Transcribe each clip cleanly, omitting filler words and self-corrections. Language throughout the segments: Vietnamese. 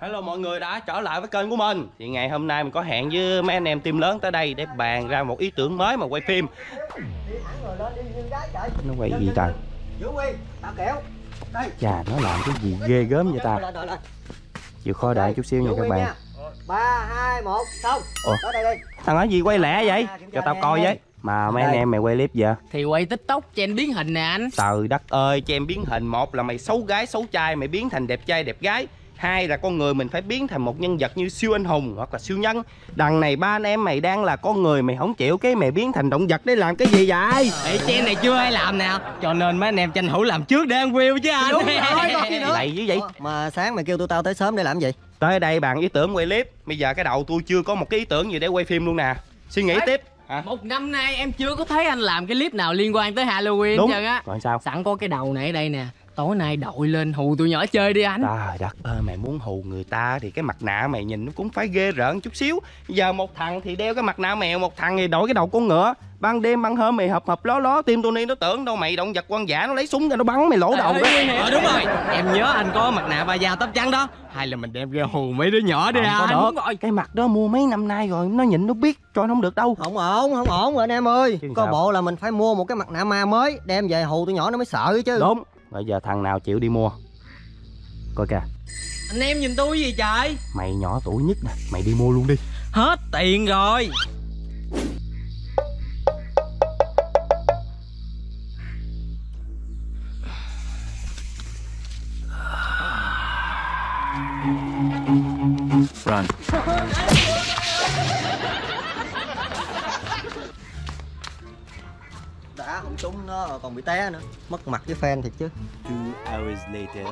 Hello mọi người đã trở lại với kênh của mình. Thì ngày hôm nay mình có hẹn với mấy anh em team lớn tới đây để bàn ra một ý tưởng mới mà quay phim. Nó quay gì ta? Chà, nó làm cái gì ghê gớm vậy ta? Chịu khó đợi chút xíu nha các bạn. 3, 2, 1, xong. Thằng nói gì quay lẹ vậy? Cho tao coi với. Mà mấy anh em mày quay clip vậy? Thì quay TikTok cho em biến hình nè anh. Trời đất ơi, cho em biến hình. Một là mày xấu gái xấu trai, mày biến thành đẹp trai đẹp gái. Hai là con người mình phải biến thành một nhân vật như siêu anh hùng hoặc là siêu nhân. Đằng này ba anh em mày đang là con người, mày không chịu cái mày biến thành động vật để làm cái gì vậy? Ê, trend này chưa ai làm nè, cho nên mấy anh em tranh thủ làm trước để ăn view chứ anh. Đúng rồi, lầy dữ vậy. Ủa, mà sáng mày kêu tụi tao tới sớm để làm gì? Tới đây bàn ý tưởng quay clip. Bây giờ cái đầu tôi chưa có một cái ý tưởng gì để quay phim luôn nè. Suy nghĩ tiếp. Hả? Một năm nay em chưa có thấy anh làm cái clip nào liên quan tới Halloween. Đúng. Hết á. Còn sao? Sẵn có cái đầu này ở đây nè. Tối nay đội lên hù tụi nhỏ chơi đi anh. Trời đất ơi, mày muốn hù người ta thì cái mặt nạ mày nhìn nó cũng phải ghê rợn chút xíu. Giờ một thằng thì đeo cái mặt nạ mèo, một thằng thì đổi cái đầu con ngựa. Ban đêm ban hôm mày hợp hợp ló ló, team Tony nó tưởng đâu mày động vật hoang dã, nó lấy súng ra nó bắn mày lỗ đầu. Đúng rồi, em nhớ anh có mặt nạ ba da tóc trắng đó. Hay là mình đem ra hù mấy đứa nhỏ đi anh. Đúng rồi, cái mặt đó mua mấy năm nay rồi, nó nhìn nó biết cho nó không được đâu. Không ổn rồi anh em ơi. Có bộ là mình phải mua một cái mặt nạ ma mới đem về hù tụi nhỏ nó mới sợ chứ. Đúng. Bây giờ thằng nào chịu đi mua? Coi kìa. Anh em nhìn tôi gì trời? Mày nhỏ tuổi nhất nè, mày đi mua luôn đi. Hết tiền rồi. Run. Đã không trúng nó còn bị té nữa, mất mặt với fan thiệt chứ. 2 hours later.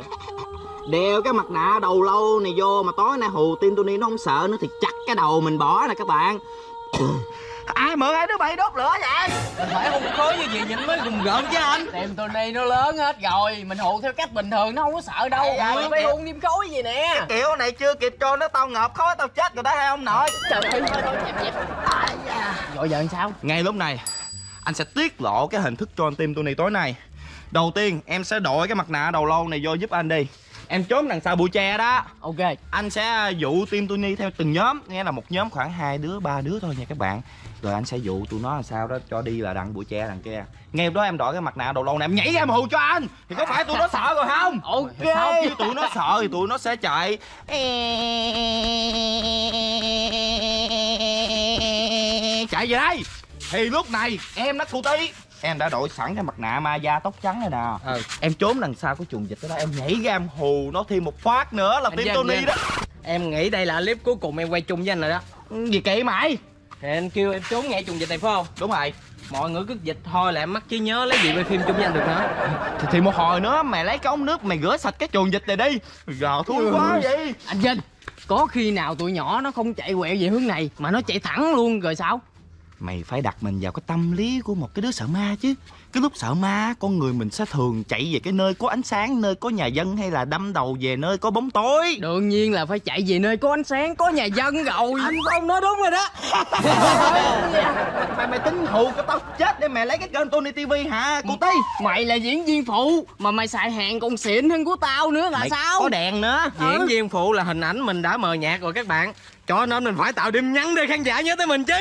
Đeo cái mặt nạ đầu lâu này vô mà tối nay hù team Tony nó không sợ nữa thì chặt cái đầu mình bỏ nè các bạn. Ai mượn ai đứa bay đốt lửa vậy? Mình phải hung khối như vậy nhìn mới gùng gợn chứ anh. Team Tony nó lớn hết rồi, mình hù theo cách bình thường nó không có sợ đâu. Mình phải hung niêm khối gì nè. Cái kiểu này chưa kịp cho nó tao ngợp khói tao chết rồi đó hay không nội? Trời ơi, dẹp. Rồi giờ làm sao? Ngay lúc này anh sẽ tiết lộ cái hình thức troll team Tony tối nay. Đầu tiên em sẽ đội cái mặt nạ đầu lâu này vô giúp anh đi. Em trốn đằng sau bụi tre đó. Ok. Anh sẽ dụ team Tony theo từng nhóm, nghĩa là một nhóm khoảng 2 đứa 3 đứa thôi nha các bạn. Rồi anh sẽ dụ tụi nó làm sao đó cho đi là đằng bụi tre đằng kia. Ngay lúc đó em đội cái mặt nạ đầu lâu này em nhảy ra em hù cho anh. Thì có phải tụi nó sợ rồi không? Ok. Sau khi tụi nó sợ thì tụi nó sẽ chạy. Chạy về đây. Thì lúc này em đã thủ tí. Em đã đội sẵn cái mặt nạ ma da tóc trắng này nè. Em trốn đằng sau cái chuồng dịch đó, em nhảy ra em hù nó thêm một phát nữa là team Tony đó. Em nghĩ đây là clip cuối cùng em quay chung với anh rồi đó. Gì kệ mày. Thì anh kêu em trốn ngay chuồng dịch này phải không? Đúng rồi. Mọi người cứt dịch thôi là em mắc trí nhớ, lấy gì quay phim chung với anh được nữa. Thì một hồi nữa mày lấy cái ống nước mày rửa sạch cái chuồng dịch này đi. Gò thúi quá vậy. Anh Vinh, có khi nào tụi nhỏ nó không chạy quẹo về hướng này mà nó chạy thẳng luôn rồi sao? Mày phải đặt mình vào cái tâm lý của một cái đứa sợ ma chứ. Cái lúc sợ ma con người mình sẽ thường chạy về cái nơi có ánh sáng, nơi có nhà dân, hay là đâm đầu về nơi có bóng tối. Đương nhiên là phải chạy về nơi có ánh sáng, có nhà dân rồi. Anh không nói đúng rồi đó. Mày tính hù cho tao chết để mày lấy cái kênh Tony TV hả cô Tí? Mày là diễn viên phụ mà mày xài hàng còn xịn hơn của tao nữa là mày sao? Có đèn nữa. Diễn viên phụ là hình ảnh, mình đã mờ nhạt rồi các bạn. Cho nên mình phải tạo điểm nhắn để khán giả nhớ tới mình chứ.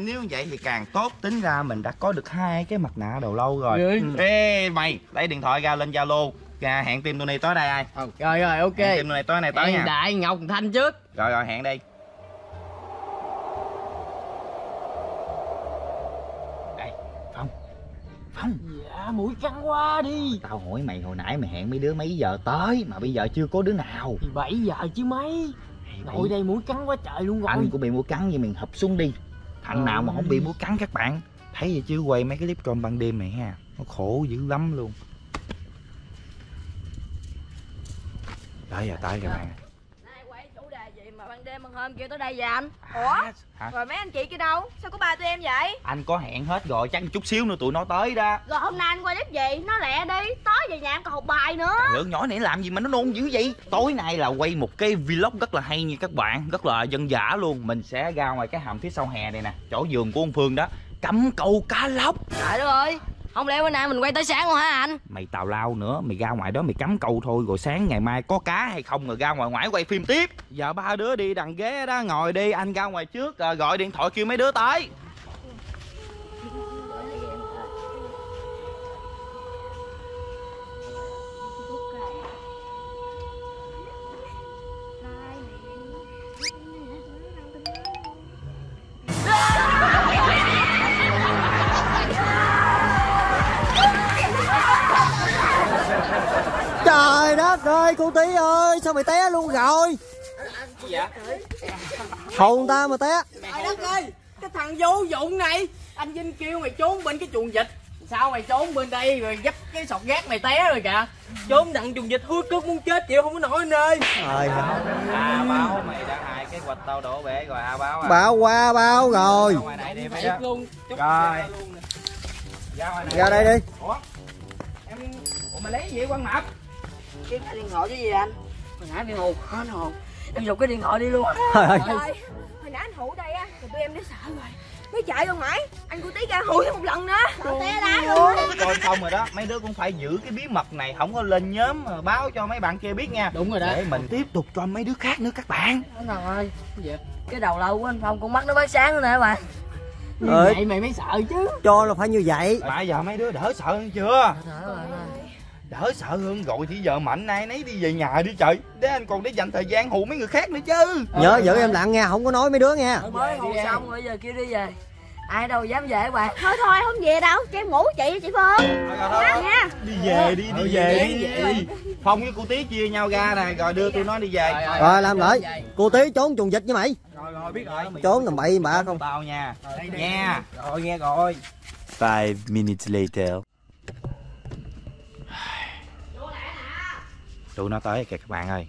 Nếu vậy thì càng tốt, tính ra mình đã có được 2 cái mặt nạ đầu lâu rồi. Ê mày, lấy điện thoại ra lên Zalo, hẹn team Tony tối đây ai. Rồi ok. Hẹn team Tony tối nay tới nha. Đại Ngọc Thanh trước. Rồi hẹn đi. Đây, Phong. Dạ, mũi căng quá đi. Tao hỏi mày hồi nãy mày hẹn mấy đứa mấy giờ tới mà bây giờ chưa có đứa nào. 7 giờ chứ mấy. Ngồi đây mũi cắn quá trời luôn rồi. Anh cũng bị mũi cắn vậy mình hụp xuống đi. Thằng nào mà không bị mũi cắn các bạn. Thấy vậy chứ quay mấy cái clip troll ban đêm này ha, nó khổ dữ lắm luôn. Đấy giờ tới các bạn. Nay quay chủ đề gì mà ban đêm ban hôm kêu tới đây vậy anh? Ủa? Hả? Rồi mấy anh chị kia đâu? Sao có ba tụi em vậy? Anh có hẹn hết rồi, chắc chút xíu nữa tụi nó tới đó. Rồi hôm nay anh quay clip gì? Nó lẹ đi, tới về nhà em còn học bài nữa. Trời ơi, nhỏ này làm gì mà nó nôn dữ vậy? Tối nay là quay một cái vlog rất là hay nha các bạn, rất là dân dã luôn. Mình sẽ ra ngoài cái hầm phía sau hè này nè, chỗ vườn của ông Phương đó, cắm câu cá lóc. Trời đất ơi, Không lẽ bữa nay mình quay tới sáng luôn hả anh? Mày tào lao nữa, mày ra ngoài đó mày cắm câu thôi. Rồi sáng ngày mai có cá hay không rồi ra ngoài ngoải quay phim tiếp. Giờ ba đứa đi đằng ghế đó ngồi đi. Anh ra ngoài trước gọi điện thoại kêu mấy đứa tới. Trời đất ơi, cô Tí ơi, sao mày té luôn rồi? Dạ. Hồn ta mà té. Trời đất ơi, cái thằng vô dụng này. Anh Vinh kêu mày trốn bên cái chuồng vịt, sao mày trốn bên đây rồi dấp cái sọt gác mày té rồi kìa. Trốn đặng chuồng vịt hứa cướp muốn chết chịu không có nổi nơi. Trời à, báo mày đã hại cái quạch tao đổ bể rồi à báo à. Báo qua báo rồi. Luôn. Rồi. Ra đây đi. Ủa? Em ủa mày lấy gì Quang Mập? Cái điện thoại chứ gì anh? Hồi nãy bị hù, hết hồn. Em giục cái điện thoại đi luôn. Trời ơi. Hồi nãy anh hù đây á, tụi em đã sợ rồi. Mới chạy luôn mãi, anh cô Tí ra hù thêm một lần nữa. Sợ té đá luôn. Thôi xong rồi đó, mấy đứa cũng phải giữ cái bí mật này, không có lên nhóm báo cho mấy bạn kia biết nha. Đúng rồi đó. Để mình tiếp tục cho mấy đứa khác nữa các bạn. Đúng rồi. Cái đầu lâu của anh Phong con mắt nó bán sáng nữa nè các bạn. Vậy mày mới sợ chứ. Cho là phải như vậy. Mà giờ mấy đứa đỡ sợ hơn chưa? Đỡ sợ hơn rồi thì giờ mạnh nay nấy đi về nhà đi trời. Để anh còn để dành thời gian hù mấy người khác nữa chứ. Nhớ giữ em lặng nha, không có nói mấy đứa nha. Mới hù xong rồi giờ kêu đi về. Ai đâu dám về các bạn. Thôi thôi không về đâu, cho em ngủ chị Phương. Đi về đi, đi về đi. Phong với cô Tí chia nhau ra nè, rồi đưa tụi nó đi về. Rồi làm lại. Cô Tí trốn chuồng vịt với mày. Rồi rồi biết rồi. Trốn làm bậy bạ không? Tao nha. Nha. Rồi nghe rồi. 5 minutes later. Tụi nó tới kìa các bạn ơi.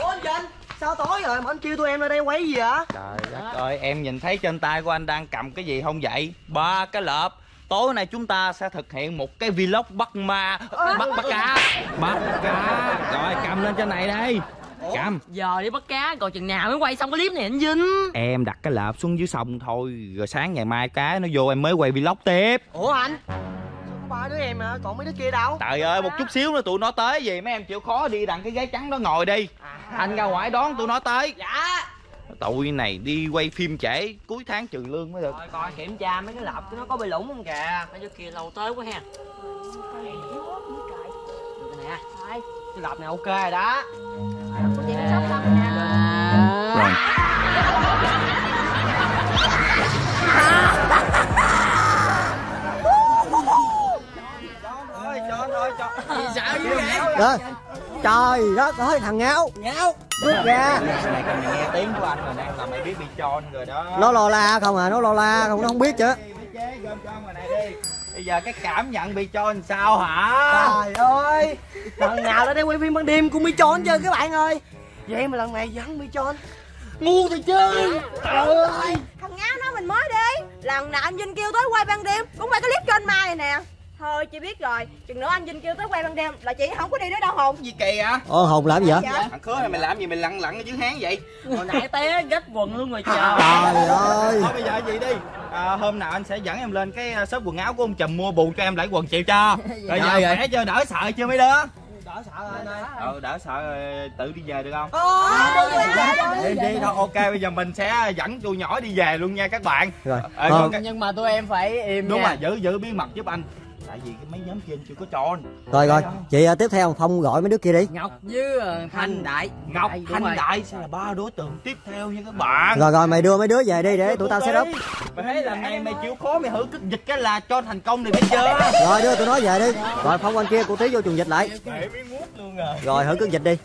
Ủa anh Vinh, sao tối rồi mà anh kêu tụi em ra đây quay gì vậy? Trời đất ơi, em nhìn thấy trên tay của anh đang cầm cái gì không vậy? Ba cái lợp. Tối nay chúng ta sẽ thực hiện một cái vlog bắt ma. Bắt cá. Rồi cầm lên trên này đây. Cầm. Giờ đi bắt cá, còn chừng nào mới quay xong cái clip này anh Vinh? Em đặt cái lợp xuống dưới sông thôi. Rồi sáng ngày mai cá nó vô em mới quay vlog tiếp. Ủa anh? Ba đứa em à, còn mấy đứa kia đâu? Trời ơi, một chút xíu nữa tụi nó tới gì mấy em chịu khó đi đằng cái ghế trắng đó ngồi đi. Anh ra ngoài đón tụi nó tới. Dạ. Tụi này đi quay phim trễ, cuối tháng trừ lương mới được. Rồi coi kiểm tra mấy cái lợp nó có bị lủng không kìa. Mấy đứa kia lâu tới quá ha. Nè, cái lợp này ok rồi đó. Đó. Trời đất ơi, thằng Ngáo bước ra. Mày nghe tiếng của anh rồi đang là mày biết bị tròn rồi đó. Nó lo la không à, nó lo la không, nó không biết chứ. Bây giờ cái cảm nhận bị cho làm sao hả? Trời ơi, lần nào đã đi quay phim ban đêm cũng bị tròn chứ các bạn ơi. Vậy mà lần này vẫn bị tròn. Ngu thì chứ. Trời ơi. Thằng Ngáo nói mình mới đi. Lần nào anh Vinh kêu tới quay ban đêm cũng quay cái clip cho anh Mai này nè. Thôi chị biết rồi, chừng nữa anh Vinh kêu tới quay ban đêm là chị không có đi nữa đâu Hồn. Gì kỳ vậy? Hồn làm gì vậy? Thằng khứa này mày làm gì mày lặng lặng ở dưới háng vậy? Hồi nãy té rách quần luôn rồi trời. Trời ơi. Thôi bây giờ vậy đi. Hôm nào anh sẽ dẫn em lên cái shop quần áo của ông Trùm mua bù cho em lại quần chịu cho. Rồi giờ khỏe chưa, đỡ sợ chưa mấy đứa? Đỡ sợ rồi anh ơi. Đỡ sợ rồi, tự đi về được không? Đi thôi, ok bây giờ mình sẽ dẫn tụi nhỏ đi về luôn nha các bạn. Rồi. Nhưng mà tụi em phải im. Đúng rồi, giữ bí mật giúp anh. Tại vì cái mấy nhóm kia chưa có tròn. Rồi rồi, chị tiếp theo Phong gọi mấy đứa kia đi. Ngọc với Thanh Đại. Ngọc, Thanh Đại sẽ là ba đối tượng tiếp theo nha các bạn. Rồi rồi, mày đưa mấy đứa về đi để tụi tao set up. Mày thấy lần này mày chịu khó mày thử kích dịch cái là cho thành công này thấy chưa. Rồi đưa tụi nó về đi. Rồi Phong anh kia cô Tí vô chuồng vịt lại. Rồi thử kích dịch đi.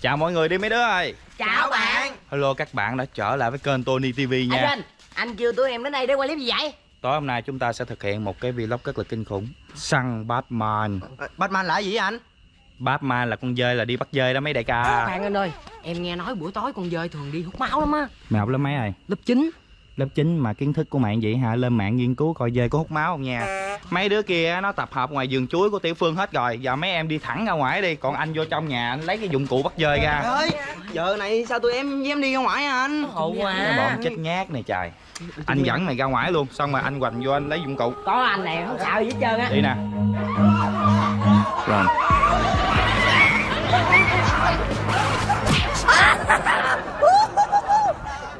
Chào mọi người đi mấy đứa ơi. Chào bạn. Hello các bạn đã trở lại với kênh Tony TV nha. Anh kêu tụi em đến đây để quay clip gì vậy? Tối hôm nay chúng ta sẽ thực hiện một cái vlog rất là kinh khủng. Săn Batman. Batman là gì vậy anh? Batman là con dơi, là đi bắt dơi đó mấy đại ca. Các bạn anh ơi, em nghe nói buổi tối con dơi thường đi hút máu lắm á. Mày học lớp mấy rồi? Lớp 9. lớp 9 mà kiến thức của bạn vậy hả, lên mạng nghiên cứu coi dê có hút máu không nha. Mấy đứa kia nó tập hợp ngoài vườn chuối của Tiểu Phương hết rồi, giờ mấy em đi thẳng ra ngoài đi, còn anh vô trong nhà lấy cái dụng cụ bắt dơi ra. Trời ơi, giờ này sao tụi em với em đi ra ngoài hả anh? Hụ quá, bọn chết nhát này trời. Anh dẫn mày ra ngoài luôn, xong rồi anh hoành vô anh lấy dụng cụ. Có anh này không sợ gì hết trơn á. Đi nè. Rồi.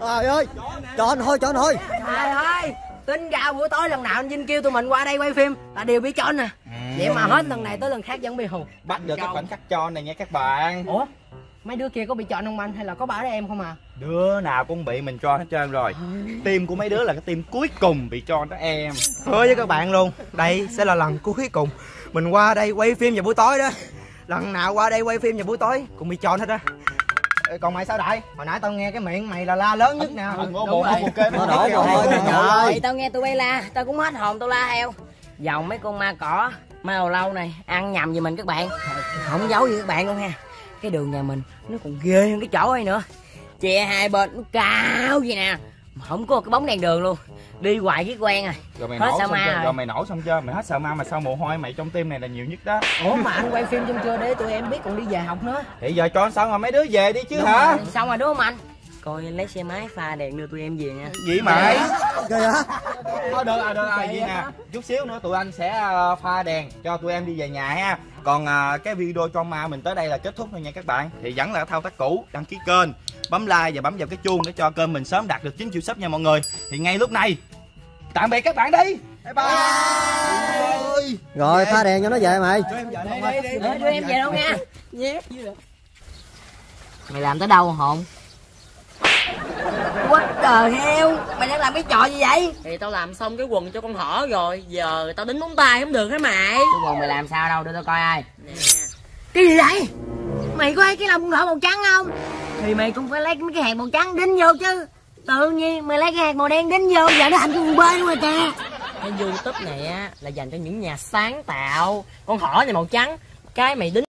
Trời ơi, cho anh thôi. Trời ơi, tính ra buổi tối lần nào anh Vinh kêu tụi mình qua đây quay phim là đều bị tròn nè. Vậy mà hết lần này tới lần khác vẫn bị hù. Bắt được cái khoảnh khắc tròn này nha các bạn. Ủa, mấy đứa kia có bị tròn không anh, hay là có bà đấy em không à? Đứa nào cũng bị mình tròn hết trơn rồi. Tim của mấy đứa là cái tim cuối cùng bị tròn đó em. Hứa với các bạn luôn, đây sẽ là lần cuối cùng mình qua đây quay phim vào buổi tối đó. Lần nào qua đây quay phim vào buổi tối cũng bị tròn hết á. Còn mày sao đại? Hồi nãy tao nghe cái miệng mày là la lớn nhất nè. Trời ơi, tao nghe tụi bay la, tao cũng hết hồn tao la heo. Dòng mấy con ma cỏ, ma đầu lâu này ăn nhầm gì mình các bạn. Không giấu gì các bạn luôn ha. Cái đường nhà mình nó còn ghê hơn cái chỗ ấy nữa. Che hai bên nó cao vậy nè, mà không có cái bóng đèn đường luôn. Đi hoài cái quen rồi. Rồi mày hết nổ xong chưa? Rồi mày nổ xong chưa? Mày hết sợ ma mà sao mồ hôi mày trong tim này là nhiều nhất đó. Ủa mà anh quay phim xong chưa để tụi em biết còn đi về học nữa. Thì giờ cho anh xong rồi mấy đứa về đi chứ. Đúng hả? Rồi, xong rồi đúng không anh? Coi lấy xe máy pha đèn đưa tụi em về nha. Vậy mày? Trời ơi. Thôi được rồi, vậy nè. Chút xíu nữa tụi anh sẽ pha đèn cho tụi em đi về nhà ha. Còn cái video cho ma mình tới đây là kết thúc thôi nha các bạn. Thì vẫn là thao tác cũ, đăng ký kênh, bấm like và bấm vào cái chuông để cho kênh mình sớm đạt được 9 triệu sub nha mọi người. Thì ngay lúc này tạm biệt các bạn đi. Bye bye. Rồi pha đèn cho nó về mày. Đưa em về đâu nha. Mày làm tới đâu hồn? Quá trời heo, mày đang làm cái trò gì vậy? Thì tao làm xong cái quần cho con thỏ rồi, giờ tao đính móng tay không được hả mày? Cái quần mày làm sao đâu, đưa tao coi ai. Nè. Cái gì vậy? Mày có thấy cái lông con thỏ màu trắng không? Thì mày cũng phải lấy cái hạt màu trắng đính vô chứ. Tự nhiên mày lấy cái hạt màu đen đính vô, giờ nó thành cái quần bê luôn rồi kìa. Cái YouTube này á là dành cho những nhà sáng tạo. Con thỏ này màu trắng, cái mày đính